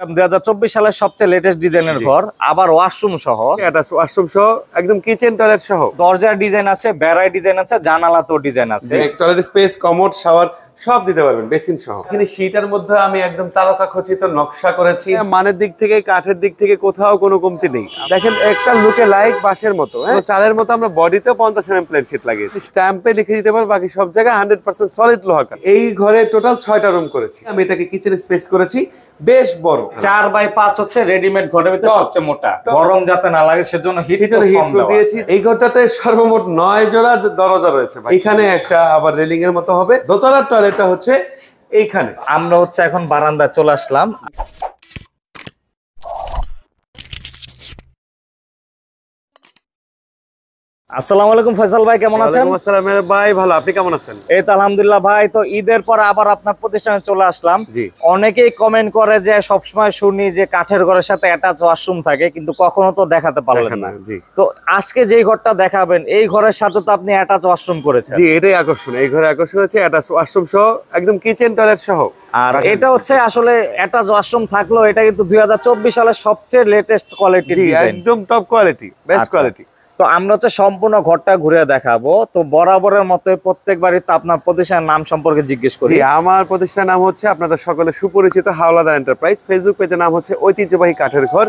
2024 সালের সবচেয়ে লেটেস্ট ডিজাইনের ঘর, আবার ওয়াশরুম সহ, অ্যাটাচ ওয়াশরুম সহ, একদম কিচেন টয়লেট সহ। দরজার ডিজাইন আছে, বেড়ায় ডিজাইন আছে, জানালা তো ডিজাইন আছে, টয়লেট স্পেস, কমোড, শাওয়ার সব দিতে পারবেন, বেসিন সহ। এখানে শীতের মধ্যে আমি একদম তারকাখচিত নকশা করেছি, মানের দিক থেকে কাঠের দিক থেকে কোথাও কোনো কমতি নেই। দেখেন একটা লুকে লাইক বাঁশের মতো, হ্যাঁ চালের মতো। আমরা বডিতেও 50 mm প্লেন শীট লাগিয়েছি, স্ট্যাম্পে লিখে দিতে পারবো, বাকি সব জায়গায় 100% সলিড লোহা। এই ঘরে টোটাল 6টা রুম করেছি আমি, এটাকে কিচেন স্পেস করেছি বেশ বড়। 4x5 হচ্ছে রেডিমেড ঘরের ভিতরে সবচেয়ে মোটা, গরম যাতে না লাগে সেজন্য হিট হিট দিয়েছি। এই ঘরটাতে সর্বমোট 9 জোড়া দরজা রয়েছে, এখানে একটা আবার রেলিং এর মতো হবে। দোতলার টয়লেটটা হচ্ছে এইখানে। আমরা হচ্ছে এখন বারান্দা চলে আসলাম। আসসালামু আলাইকুম ফয়সাল ভাই, কেমন আছেন? ওয়ালাইকুম আসসালাম ভাই, ভালো। আপনি কেমন আছেন? এই তো আলহামদুলিল্লাহ ভাই। তো ঈদের পর আবার আপনার প্রতিষ্ঠানে চলে আসলাম। অনেকেই কমেন্ট করে যে সবসময় শুনি যে কাঠের ঘরের সাথে অ্যাটাচ ওয়াশরুম থাকে, কিন্তু কখনো তো দেখাতে পারলেন না। তো আজকে যেই ঘরটা দেখাবেন এই ঘরের সাথে তো আপনি অ্যাটাচ ওয়াশরুম করেছেন। জি, এটাই আকর্ষণ, এই ঘরে আকর্ষণ হচ্ছে অ্যাটাচ ওয়াশরুম সহ, একদম কিচেন টয়লেট সহ। আর এটা হচ্ছে আসলে অ্যাটাচ ওয়াশরুম থাকলো, এটা কিন্তু 2024 সালের সবচেয়ে লেটেস্ট কোয়ালিটি, একদম টপ কোয়ালিটি, বেস্ট কোয়ালিটি। তো আমরা হচ্ছে সম্পূর্ণ ঘরটা ঘুরে দেখাবো। তো বরাবরের মতো প্রত্যেকবারই তো আপনার প্রতিষ্ঠানের নাম সম্পর্কে জিজ্ঞেস করি। আমার প্রতিষ্ঠানের নাম হচ্ছে আপনাদের সকলে সুপরিচিত হাওলাদার এন্টারপ্রাইজ। ফেসবুক পেজের নাম হচ্ছে ঐতিহ্যবাহী কাঠের ঘর।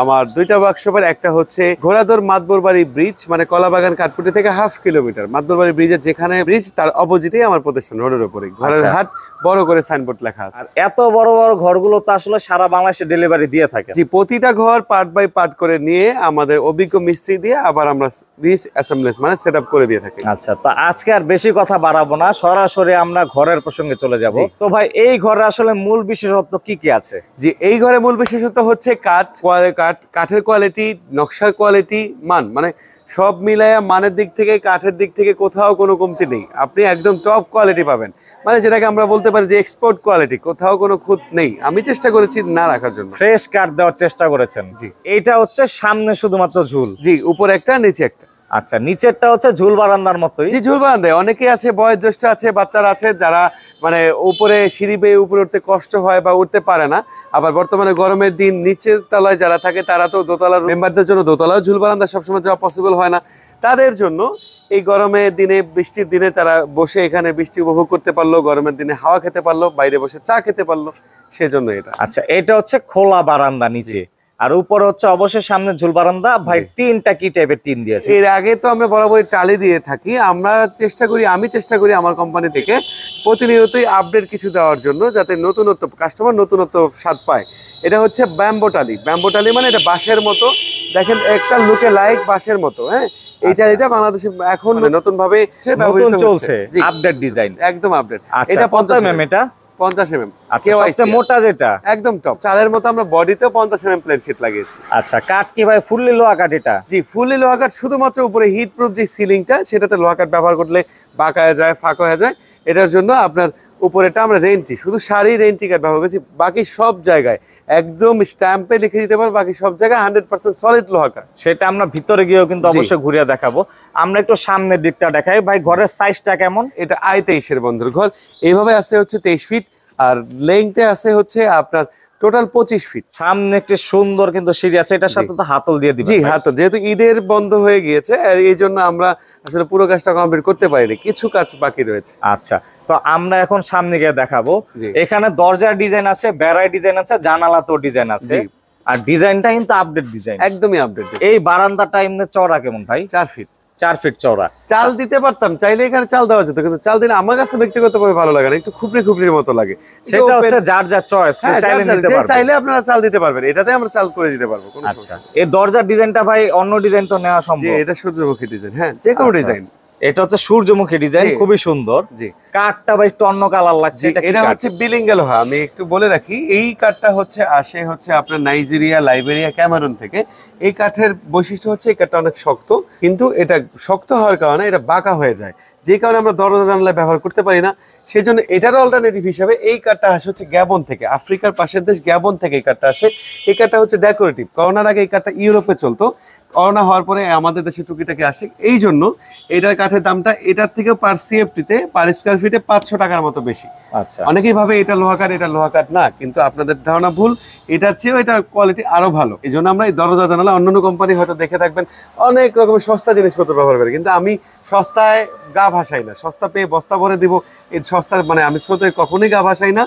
আমার 2টা ওয়ার্কশপের, একটা হচ্ছে ঘোড়াদর মাতবরবাড়ি ব্রিজ, মানে কলাবাগান কাঠপুটি থেকে 0.5 কিলোমিটার, মাতবরবাড়ি ব্রিজের যেখানে ব্রিজ তার অপোজিটেই আমার প্রতিষ্ঠান, রোডের উপরে ঘোড়ার হাট, বড় করে সাইনবোর্ড লেখা আছে। এত বড় বড় ঘরগুলো তো আসলে সারা বাংলাদেশে ডেলিভারি দিয়ে থাকে। জি, প্রতিটা ঘর পার্ট বাই পার্ট করে নিয়ে আমাদের অভিজ্ঞ মিস্ত্রি দিয়ে আবার আমরা রিস অ্যাসেম্বলেজ মানে সেটআপ করে দিয়ে থাকি। আচ্ছা, তো আজকে আর বেশি কথা বাড়াবো না, সরাসরি আমরা ঘরের প্রসঙ্গে চলে যাব। তো ভাই এই ঘরে আসলে মূল বিশেষত্ব কি কি আছে? জি, এই ঘরে মূল বিশেষত্ব হচ্ছে কাঠের কোয়ালিটি, নকশার কোয়ালিটি, মান, মানে সব মিলায়া মানের দিক থেকে কাঠের দিক থেকে কোথাও কোনো কমতি নেই। আপনি একদম টপ কোয়ালিটি পাবেন, মানে যেটাকে আমরা বলতে পারি যে এক্সপোর্ট কোয়ালিটি, কোথাও কোনো খুঁত নেই। আমি চেষ্টা করেছি না রাখার জন্য, ফ্রেশ কাঠ দেওয়ার চেষ্টা করেছেন। জি, এটা হচ্ছে সামনে শুধুমাত্র ঝুল। জি, উপরে একটা, নিচে একটা। আচ্ছা, নিচেরটা হচ্ছে ঝুল বারান্দার মতোই। জি, ঝুল বারান্দায় অনেকেই আছে, বয়োজ্যেষ্ঠ আছে, বাচ্চারা আছে, যারা মানে উপরে সিঁড়ি বেয়ে উপরে উঠতে কষ্ট হয় বা উঠতে পারে না। আবার বর্তমানে গরমের দিন নিচের তলায় যারা থাকে তারা তো দোতলার মেম্বারদের জন্য দোতলাও ঝুল বারান্দা সবসময় যাওয়া পসিবল হয় না, তাদের জন্য এই গরমের দিনে বৃষ্টির দিনে তারা বসে এখানে বৃষ্টি উপভোগ করতে পারলো, গরমের দিনে হাওয়া খেতে পারলো, বাইরে বসে চা খেতে পারলো, সেজন্য এটা। আচ্ছা, এটা হচ্ছে খোলা বারান্দা নিচে, আর উপরে হচ্ছে অবশ্যই সামনে ঝুল বারান্দা। ভাই টিনটা কি টাইপের টিন দিয়েছে? এর আগে তো আমরা বরাবরই টালি দিয়ে থাকি। আমরা চেষ্টা করি, আমি চেষ্টা করি আমার কোম্পানি থেকে প্রতিনিয়তই আপডেট কিছু দেওয়ার জন্য, যাতে নতুনত্ব কাস্টমার নতুনত্ব স্বাদ পায়। এটা হচ্ছে ব্যাম্বো টালি। ব্যাম্বো টালি মানে এটা বাঁশের মতো, দেখেন একটা লুকে লাইক বাঁশের মতো। হ্যাঁ, এইটা এটা বাংলাদেশে এখন নতুন ভাবে চলছে, আপডেট ডিজাইন, একদম আপডেট। এটা 50 mm, এটা 50 mm, মোটা, যেটা একদম টপ চালের মতো। আমরা বডিতেও 50 mm প্লেন শীট লাগিয়েছি। আচ্ছা, কাঠ কি ভাই ফুললি লোহা কাঠ? এটা জি ফুললি লোহা কাঠ, শুধুমাত্র উপরে হিট প্রুফ যে সিলিংটা সেটাতে লোহা কাঠ ব্যবহার করলে বাঁকা হয়ে যায়, ফাঁকা হয়ে যায়। এটার জন্য আপনার উপরেটা আমরা রেন্টি, শুধু শাড়ি রেন্টি কাঠ ব্যবহার করেছি, বাকি সব জায়গায় একদম স্ট্যাম্পে লিখে দিতে পারবো, বাকি সব জায়গায় 100% সলিড লোহা কাঠ। সেটা আমরা ভিতরে গিয়েও কিন্তু অবশ্যই ঘুরিয়ে দেখাবো। আমরা একটু সামনের দিকটা দেখাই। ভাই ঘরের সাইজটা কেমন? এটা I-23 বন্ধুর ঘর, এইভাবে আছে হচ্ছে 23 ফিট, আর লেংথে আছে হচ্ছে আপনার টোটাল 25 ফিট। সামনে একটা সুন্দর কিন্তু সিঁড়ি আছে, এটার সাথে তো হাতল দিয়ে দিবেন। জি, হাতল যেহেতু ঈদের বন্ধ হয়ে গিয়েছে এই জন্য আমরা আসলে পুরো কাজটা কমপ্লিট করতে পারিনি, কিছু কাজ বাকি রয়েছে। আচ্ছা, তো আমরা এখন সামনে গিয়ে দেখাবো। এখানে দরজার ডিজাইন আছে, বেড়ায় ডিজাইন আছে, জানালা তো ডিজাইন আছে, আর ডিজাইনটা কিন্তু আপডেট ডিজাইন, একদমই আপডেট। এই বারান্দাটা এমনি চওড়া কেমন ভাই? 4 ফিট, 4 ফিট চওড়া। চাল দিতে পারতাম চাইলে, এখানে চাল দেওয়া যেত, কিন্তু চাল দিলে আমার কাছে ব্যক্তিগতভাবে ভালো লাগে না, একটু খুবরি খুবরির মতো লাগে। সেটা হচ্ছে যার যার চয়েস, চাইলে আপনারা চাল দিতে পারবেন, এটাতে আমরা চাল করে দিতে পারবো, কোনো সমস্যা নেই। এই দরজার ডিজাইনটা ভাই অন্য ডিজাইন তো নেওয়া সম্ভব? এটা সূর্যমুখী ডিজাইন, হ্যাঁ যে কোনো ডিজাইন। এটা হচ্ছে সূর্যমুখী ডিজাইন, খুবই সুন্দর। জি, কাঠটা ভাই একটু অন্য কালার লাগছে। এটা হচ্ছে বিলিঙ্গা লোহা। আমি একটু বলে রাখি, এই কাঠটা হচ্ছে আসে হচ্ছে আপনার নাইজেরিয়া, লাইবেরিয়া, ক্যামেরুন থেকে। এই কাঠের বৈশিষ্ট্য হচ্ছে এই কাঠটা অনেক শক্ত, কিন্তু এটা শক্ত হওয়ার কারণে এটা বাঁকা হয়ে যায়, যে কারণে আমরা দরজা জানলা ব্যবহার করতে পারি না। সেই জন্য এটার অল্টারনেটিভ হিসাবে এই কাঠটা আসে হচ্ছে গ্যাবন থেকে, আফ্রিকার পাশের দেশ গ্যাবন থেকে এই কাঠটা আসে। এই কাঠটা হচ্ছে ডেকোরেটিভ। করোনার আগে এই কাঠটা ইউরোপে চলতো, করোনা হওয়ার পরে আমাদের দেশে টুকিটাকি আসে, এই জন্য এটার কাঠের দামটা এটার থেকে পার সিএফটিতে, পার স্কয়ার ফিটে 500 টাকার মতো বেশি। আচ্ছা, অনেকেই ভাবে এটা লোহা কাঠ, এটা লোহা কাঠ না, কিন্তু আপনাদের ধারণা ভুল। এটার চেয়েও এটার কোয়ালিটি আরো ভালো। এই জন্য আমরা এই দরজা জানালা অন্যান্য কোম্পানি হয়তো দেখে থাকবেন অনেক রকমের সস্তা জিনিসপত্র ব্যবহার করে, কিন্তু আমি সস্তায় গা ভাসাই না। সস্তা পেয়ে বস্তা ভরে দিব এই সস্তার মানে আমি স্রোতে কখনোই গা ভাসাই না।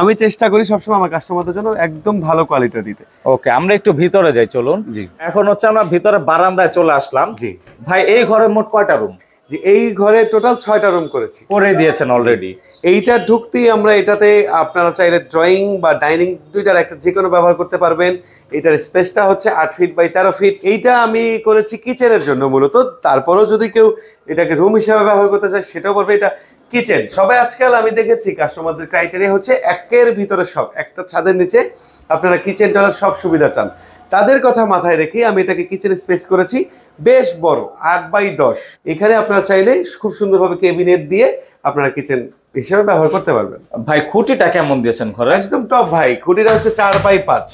আমি চেষ্টা করি সবসময় আমার কাস্টমারদের জন্য একদম ভালো কোয়ালিটি দিতে। ওকে, আমরা একটু ভিতরে যাই, চলুন। জি, এখন হচ্ছে আমরা ভিতরে বারান্দায় চলে আসলাম। জি ভাই, এই ঘরে মোট কয়টা রুম? জি, এই ঘরে টোটাল 6টা রুম করেছি, করে দিয়েছেন অলরেডি। এইটা ঢুকতেই আমরা এটাতে আপনারা চাইলে ড্রয়িং বা ডাইনিং দুইটার একটা যে কোনো ব্যবহার করতে পারবেন। এটার স্পেসটা হচ্ছে 8 ফিট বাই 13 ফিট। এইটা আমি করেছি কিচেনের জন্য মূলত, তারপরেও যদি কেউ এটাকে রুম হিসাবে ব্যবহার করতে চায় সেটাও পারবে। এটা কিচেন, সবাই আজকাল আমি দেখেছি কাস্টমারদের ক্রাইটেরিয়া হচ্ছে একের ভিতরে সব, একটা ছাদের নিচে আপনারা কিচেন টয়লেট সব সুবিধা চান। তাদের কথা মাথায় রেখে আমি এটাকে কিচেন স্পেস করেছি বেশ বড়, 8 বাই 10। এখানে আপনারা চাইলে খুব সুন্দরভাবে ক্যাবিনেট দিয়ে আপনারা কিচেন হিসেবে ব্যবহার করতে পারবেন। ভাই, খুঁটিটা কেমন দিয়েছেন ঘরে? একদম টপ ভাই, খুঁটিটা হচ্ছে 4 বাই 5।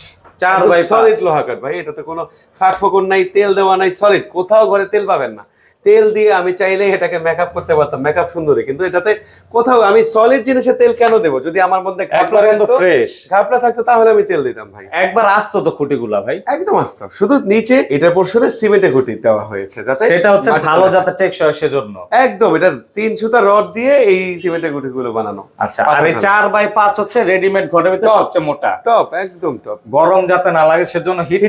4 বাই সলিড লোহা কাঠ ভাই, এটাতে কোনো ফাঁক ফোকর নাই, তেল দেওয়া নাই, সলিড। কোথাও ঘরে তেল পাবেন না। তেল দিয়ে আমি চাইলে এটাকে মেকআপ করতে পারতাম, মেকআপ সুন্দরী, কিন্তু এটাতে কোথাও আমি সলিড জিনিসে তেল কেন দেবো? যদি আমার মধ্যে ঘাপলা থাকতো তাহলে আমি তেল দিতাম ভাই। একবার আসতো তো খুঁটিগুলা ভাই, একদম আসতো। শুধু নিচে এটার পোর্শনে সিমেন্টে খুঁটি দেওয়া হয়েছে যাতে সেটা হচ্ছে ভালো, যাতে টেকসই হয় সেজন্য। একদম, এটা 3 সুতা রড দিয়ে এই সিমেন্টের খুঁটিগুলো বানানো। আচ্ছা, আর এই 4 বাই 5 হচ্ছে রেডিমেড ঘরের ভিতরে সবচেয়ে মোটা, টপ, একদম টপ। গরম যাতে না লাগে সেজন্য হিট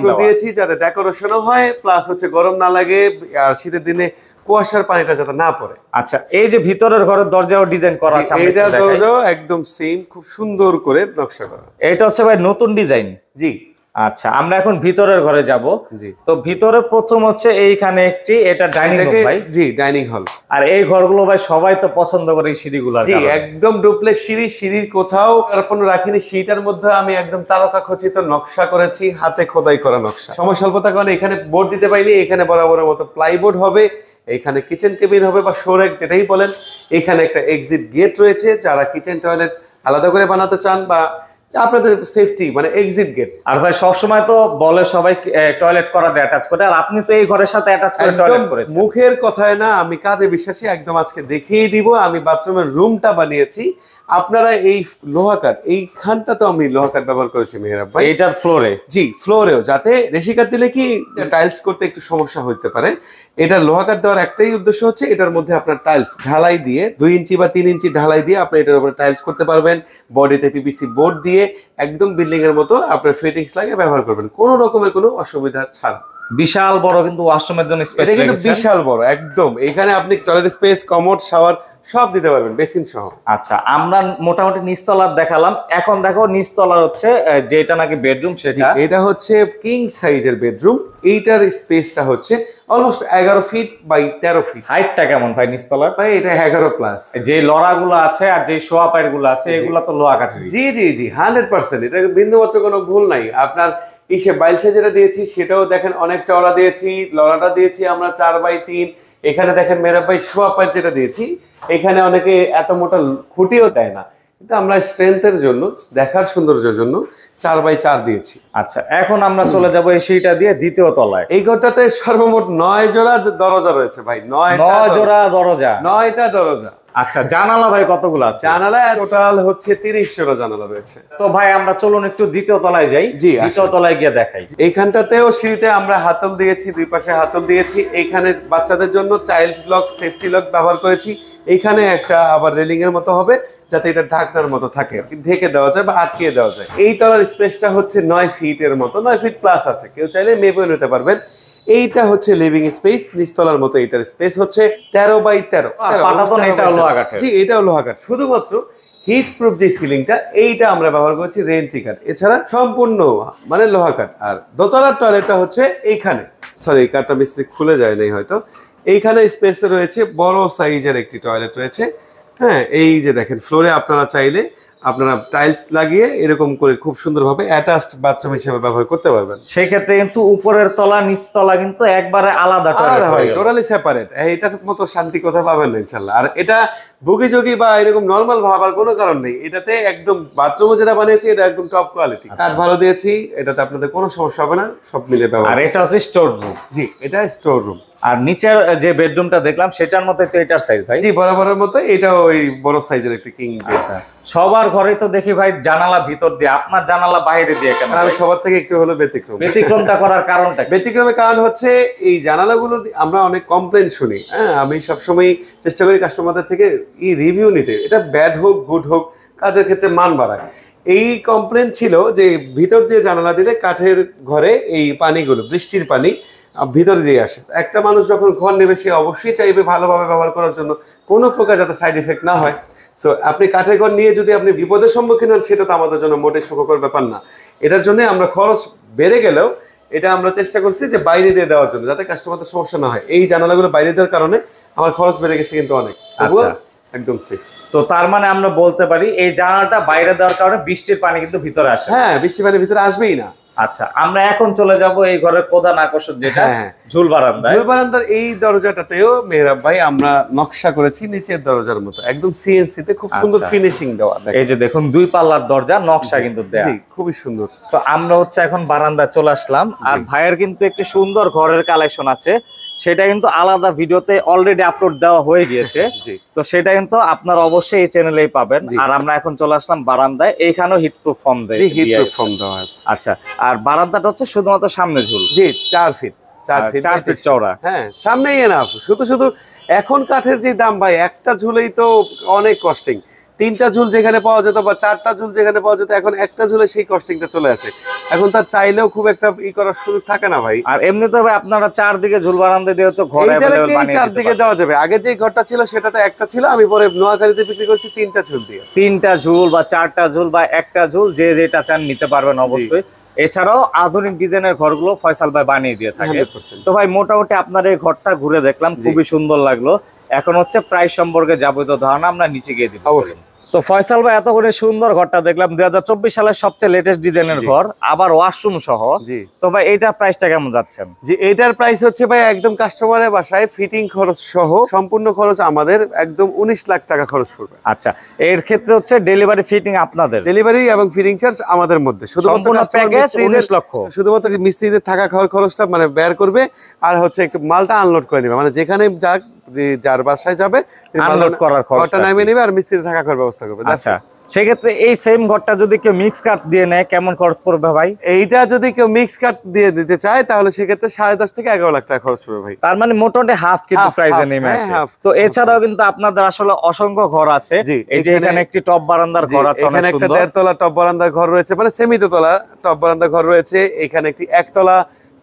প্রুফ দিয়েছি, যাতে ডেকোরেশনও হয় প্লাস হচ্ছে গরম না লাগে, আর শীতের দিনে কুয়াশার পানিটা যাতে না পড়ে। আচ্ছা, এই যে ভিতরের ঘরের দরজাও ডিজাইন করা আছে, এটা দরজাও একদম সেম, খুব সুন্দর করে নকশা করা। এটা হচ্ছে ভাই নতুন ডিজাইন। জি আচ্ছা, আমরা এখন ভিতরের ঘরে যাব। জি, তো ভিতরে প্রথম হচ্ছে এইখানে একটি, এটা ডাইনিং হল ভাই। জি, ডাইনিং হল। আর এই ঘরগুলো ভাই সবাই তো পছন্দ করে এই সিঁড়িগুলো। জি, একদম ডুপ্লেক্স সিঁড়ি। সিঁড়ির কোথাও কোনো রাখিনি, সিঁড়িটার মধ্যে আমি একদম তারকাখচিত নকশা করেছি, হাতে খোদাই করা নকশা। সময় স্বল্পতার কারণে এখানে বোর্ড দিতে পারিনি। এখানে বরাবরের মতো প্লাইবোর্ড হবে, এখানে কিচেন কেবিন হবে বা শোরেক যেটাই বলেন। এখানে একটা এক্সিট গেট রয়েছে, যারা কিচেন টয়লেট আলাদা করে বানাতে চান বা আপনাদের সেফটি মানে এক্সিট গেট। আর ভাই সবসময় তো বলে সবাই টয়লেট করা যায় অ্যাটাচ করে, আর আপনি তো এই ঘরের সাথে অ্যাটাচ করে টয়লেট করেছেন। মুখের কথায় না, আমি কাজে বিশ্বাসী। একদম আজকে দেখিয়ে দিব আমি বাথরুমের রুমটা বানিয়েছি। আপনারা এই লোহা কাঠ, এইখানটা তো আমি লোহা কাঠ ব্যবহার করেছি মেহরাব ভাই, এটার ফ্লোরে। জি, ফ্লোরেও যাতে রেশি কাঠ দিলে কি টাইলস করতে একটু সমস্যা হতে পারে, এটা লোহা কাঠ দেওয়ার একটাই উদ্দেশ্য হচ্ছে এটার মধ্যে আপনার টাইলস ঢালাই দিয়ে 2 ইঞ্চি বা 3 ইঞ্চি ঢালাই দিয়ে আপনি এটার উপরে টাইলস করতে পারবেন। বডিতে পিভিসি বোর্ড দিয়ে একদম বিল্ডিং এর মতো আপনার ফিটিংস লাগিয়ে ব্যবহার করবেন, কোনো রকমের কোনো অসুবিধা ছাড়া। বিশাল বড় কিন্তু ওয়াশরুমের জন্য স্পেস, এটা কিন্তু বিশাল বড় একদম। এখানে আপনি টয়লেট স্পেস, কমোড, শাওয়ার সব দিতে পারবেন, বেসিন সহ। আচ্ছা, আমরা মোটামুটি নিচতলার দেখালাম, এখন দেখো নিচতলার হচ্ছে যেটা নাকি বেডরুম সেটা। এটা হচ্ছে কিং সাইজের বেডরুম। এইটার স্পেসটা হচ্ছে অলমোস্ট 11 ফিট বাই 13 ফিট। হাইটটা কেমন ভাই নিচতলার? ভাই এটা 11+। যে লড়াগুলো আছে আর যে শোয়া পাইরগুলো আছে এগুলো তো লোহা কাঠের। জি জি জি, 100%। এটা বিন্দুমাত্র কোনো ভুল নাই আপনার। ইসে বাইলসে যেটা দিয়েছি সেটাও দেখেন অনেক চওড়া দিয়েছি। লড়াটা দিয়েছি আমরা 4 বাই 3। এখানে দেখেন মেহরাব ভাই শোয়া পাইর যেটা দিয়েছি, এখানে অনেকে এত মোটা খুঁটিও দেয় না, কিন্তু আমরা স্ট্রেংথের জন্য, দেখার সৌন্দর্যের জন্য 4 বাই 4 দিয়েছি। আচ্ছা, এখন আমরা চলে যাবো এই সিঁড়িটা দিয়ে দ্বিতীয় তলায়। এই ঘরটাতে সর্বমোট 9 জোড়া দরজা রয়েছে ভাই। 9 জোড়া দরজা, 9টা দরজা। আচ্ছা, জানালা ভাই কতগুলো আছে? জানালা টোটাল হচ্ছে 30 জোড়া জানালা রয়েছে। তো ভাই আমরা চলুন একটু দ্বিতীয় তলায় যাই। জি, দ্বিতীয় তলায় গিয়ে দেখাই। এইখানটাতেও সিঁড়িতে আমরা হাতল দিয়েছি, দুই পাশে হাতল দিয়েছি। এইখানে বাচ্চাদের জন্য চাইল্ড লক, সেফটি লক ব্যবহার করেছি। এইখানে একটা আবার রেলিং এর মতো হবে যাতে এটা ঢাকনার মতো থাকে, ঢেকে দেওয়া যায় বা আটকে দেওয়া যায়। এই তলার স্পেসটা হচ্ছে 9 ফিটের মতো, 9 ফিট প্লাস আছে, কেউ চাইলে মেপেও নিতে পারবেন। এইটা হচ্ছে লিভিং স্পেস, নিচতলার মতো। এটার স্পেস হচ্ছে 13 বাই 13। জি, এটাও লোহা কাঠ। শুধুমাত্র হিট প্রুফ যে সিলিংটা, এইটা আমরা ব্যবহার করেছি রেন্টি কাঠ, এছাড়া সম্পূর্ণ মানে লোহা কাঠ। আর দোতলার টয়লেটটা হচ্ছে এইখানে, সরি এই কাঠটা মিস্ত্রি খুলে যায় নাই হয়তো। এইখানে স্পেস রয়েছে, বড় সাইজের একটি টয়লেট রয়েছে। হ্যাঁ, এই যে দেখেন ফ্লোরে আপনারা চাইলে আপনারা টাইলস লাগিয়ে এরকম করে খুব সুন্দরভাবে অ্যাটাচড বাথরুম হিসেবে ব্যবহার করতে পারবেন। সেক্ষেত্রে কিন্তু উপরের তলা নিচ তলা কিন্তু একবারে আলাদা টয়লেট হয়, টোটালি সেপারেট। এটার মতো শান্তি কথা পাবেন না ইনশাআল্লাহ। আর এটা ভুগিঝুগি বা এরকম নর্মাল ভাবার কোনো কারণ নেই। এটাতে একদম বাথরুমও যেটা বানিয়েছি এটা একদম টপ কোয়ালিটি কাঠ ভালো দিয়েছি, এটাতে আপনাদের কোনো সমস্যা হবে না, সব মিলে ব্যবহার। আর এটা হচ্ছে স্টোর রুম। জি, এটা স্টোর রুম। আর নিচের যে বেডরুমটা দেখলাম সেটার মধ্যে তো এটার সাইজ ভাই? জি, বরাবরের মতো এটা ওই বড় সাইজের একটা কিং বেড। সবার ঘরে তো দেখি ভাই জানালা ভিতর দিয়ে, আপনার জানালা বাইরে দিয়ে কেন? আমি সবার থেকে একটু হলো ব্যতিক্রম। ব্যতিক্রমটা করার কারণটা? ব্যতিক্রমের কারণ হচ্ছে এই জানালাগুলো আমরা অনেক কমপ্লেন শুনি। হ্যাঁ, আমি সবসময় চেষ্টা করি কাস্টমারদের থেকে এই রিভিউ নিতে, এটা ব্যাড হোক গুড হোক, কাজের ক্ষেত্রে মান বাড়ায়। এই কমপ্লেন ছিল যে ভিতর দিয়ে জানালা দিলে কাঠের ঘরে এই পানিগুলো, বৃষ্টির পানি ভিতরে দিয়ে আসে। একটা মানুষ যখন ঘর নেবে সে অবশ্যই চাইবে ভালোভাবে ব্যবহার করার জন্য, কোনো প্রকার যাতে সাইড এফেক্ট না হয়। সো আপনি কাঠের ঘর নিয়ে যদি আপনি বিপদের সম্মুখীন হন, সেটা তো আমাদের জন্য মোটেই সুখকর ব্যাপার না। এটার জন্য আমরা খরচ বেড়ে গেলেও এটা আমরা চেষ্টা করছি যে বাইরে দিয়ে দেওয়ার জন্য, যাতে কাস্টমারদের সমস্যা না হয়। এই জানালাগুলো বাইরে দেওয়ার কারণে আমার খরচ বেড়ে গেছে কিন্তু অনেক, একদম সেফ। তো তার মানে আমরা বলতে পারি এই জানালাটা বাইরে দেওয়ার কারণে বৃষ্টির পানি কিন্তু ভিতরে আসে। হ্যাঁ, বৃষ্টির পানি ভিতরে আসবেই না। আচ্ছা, আমরা এখন চলে যাব এই ঘরের প্রধান আকর্ষণ যেটা ঝুল বারান্দা। ঝুল বারান্দার এই দরজাটাতেও মেহরাব ভাই আমরা নকশা করেছি নিচের দরজার মতো, একদম সিএনসি তে খুব সুন্দর ফিনিশিং দেওয়া। এই যে দেখুন দুই পাল্লার দরজা নকশা কিন্তু দেয়া, খুবই সুন্দর। তো আমরা হচ্ছে এখন বারান্দা চলে আসলাম, আর ভাইয়ের কিন্তু একটি সুন্দর ঘরের কালেকশন আছে, সেটা কিন্তু আলাদা ভিডিওতে অলরেডি আপলোড দেওয়া হয়ে গিয়েছে। তো সেটা কিন্তু আপনারা অবশ্যই এই চ্যানেলেই পাবেন। আর আমরা এখন চলে আসলাম বারান্দায়, এইখানেও হিটপ্রুফ ফর্ম দেয়। আচ্ছা, আর বারান্দাটা হচ্ছে শুধুমাত্র সামনে ঝুল। জি, 4 ফিট চওড়া। হ্যাঁ, সামনেই এনাফ। শুধু শুধু এখন কাঠের যে দাম ভাই, একটা ঝুলেই তো অনেক কস্টিং। তিনটা ঝুল যেখানে পাওয়া যেত বা চারটা ঝুল যেখানে পাওয়া যেত, এখন একটা ঝুলে সেই কস্টিংটা চলে আসে। এখন তার চাইলেও খুব একটা ই করার সুযোগ থাকে না ভাই। আর এমনিতে ভাই আপনারা চারদিকে ঝুল বারান্দা দিয়ে তো ঘরে চারদিকে দেওয়া যাবে। আগে যে ঘরটা ছিল সেটাতে একটা ছিল, আমি পরে নোয়াখালীতে বিক্রি করছি তিনটা ঝুল দিয়ে। তিনটা ঝুল বা চারটা ঝুল বা একটা ঝুল, যে যেটা চান নিতে পারবেন অবশ্যই। এছাড়াও আধুনিক ডিজাইনের ঘরগুলো ফয়সাল ভাই বানিয়ে দিয়ে থাকে। তো ভাই মোটামুটি আপনার এই ঘরটা ঘুরে দেখলাম, খুবই সুন্দর লাগলো। এখন হচ্ছে প্রাইস সম্পর্কে যাবতীয় ধারণা আমরা নিচে গিয়ে দিব। তো ফয়সাল ভাই এতক্ষণে সুন্দর ঘরটা দেখলাম, 2024 সালের সবচেয়ে লেটেস্ট ডিজাইনের ঘর, আবার ওয়াশরুম সহ। তো ভাই এটার প্রাইসটা কেমন যাচ্ছেন? জি, এটার প্রাইস হচ্ছে ভাই একদম কাস্টমারের বাসায় ফিটিং খরচ সহ সম্পূর্ণ খরচ আমাদের একদম 19 লাখ টাকা খরচ পড়বে। আচ্ছা, এর ক্ষেত্রে হচ্ছে ডেলিভারি ফিটিং আপনাদের, ডেলিভারি এবং ফিটিং চার্জ আমাদের মধ্যে, শুধুমাত্র মিস্ত্রিদের থাকা খাওয়ার খরচটা মানে ব্যয় করবে। আর হচ্ছে একটু মালটা আনলোড করে নেবে, মানে যেখানে যা যার বাসায় যাবে আনলোড করার খরচটা নামিয়ে নেবে, আর মিস্ত্রি থাকা খাওয়ার ব্যবস্থা করবে। আচ্ছা, সেক্ষেত্রে এই সেম ঘরটা যদি কেউ মিক্স কাট দিয়ে নেয় কেমন খরচ পড়বে ভাই? এইটা যদি কেউ মিক্স কাট দিয়ে দিতে চায় তাহলে সেক্ষেত্রে 10.5 থেকে 11 লাখ টাকা খরচ পড়বে ভাই। তার মানে মোটামুটি হাফ কিন্তু প্রাইসে নেমে আসে। তো এছাড়াও কিন্তু আপনাদের আসলে অসংখ্য ঘর আছে। এই যে এখানে একটি টপ বারান্দার ঘর আছে, এখানে একটা 1.5 তলা টপ বারান্দার ঘর রয়েছে, মানে সেমি দোতলা টপ বারান্দার ঘর রয়েছে। এখানে একটি 1 তলা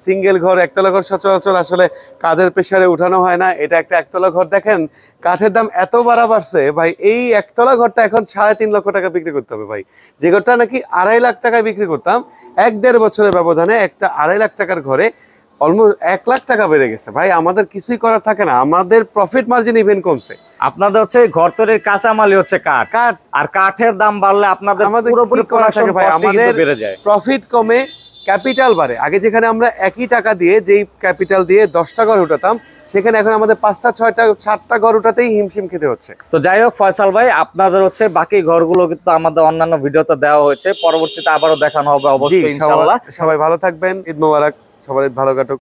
সিঙ্গেল ঘর। 1 তলা ঘর সচরাচর আসলে কাদের প্রেশারে উঠানো হয় না, এটা একটা 1 তলা ঘর। দেখেন কাঠের দাম এত বাড়া বাড়ছে ভাই, এই 1 তলা ঘরটা এখন 3.5 লক্ষ টাকা বিক্রি করতে হবে ভাই। যে ঘরটা নাকি 2.5 লাখ টাকায় বিক্রি করতাম, 1-1.5 বছরের ব্যবধানে একটা 2.5 লাখ টাকার ঘরে অলমোস্ট 1 লাখ টাকা বেড়ে গেছে ভাই। আমাদের কিছুই করার থাকে না, আমাদের প্রফিট মার্জিন ইভেন কমছে। আপনাদের হচ্ছে ঘর তৈরির কাঁচামালই হচ্ছে কাঠ, আর কাঠের দাম বাড়লে আপনাদের পুরোপুরি বেড়ে যায়, প্রফিট কমে ক্যাপিটাল বাড়ে। আগে যেখানে আমরা একই টাকা দিয়ে যেই ক্যাপিটাল দিয়ে 10টা ঘর উঠাতাম, সেখানে এখন আমাদের 5টা 6টা 7টা ঘর উঠাতেই হিমশিম খেতে হচ্ছে। তো যাই হোক ফয়সাল ভাই, আপনাদের হচ্ছে বাকি ঘরগুলো কিন্তু আমাদের অন্যান্য ভিডিওতে দেওয়া হয়েছে, পরবর্তীতে আবারও দেখানো হবে অবশ্যই ইনশাআল্লাহ। সবাই ভালো থাকবেন, ঈদ মোবারক, সবার ঈদ ভালো কাটুক।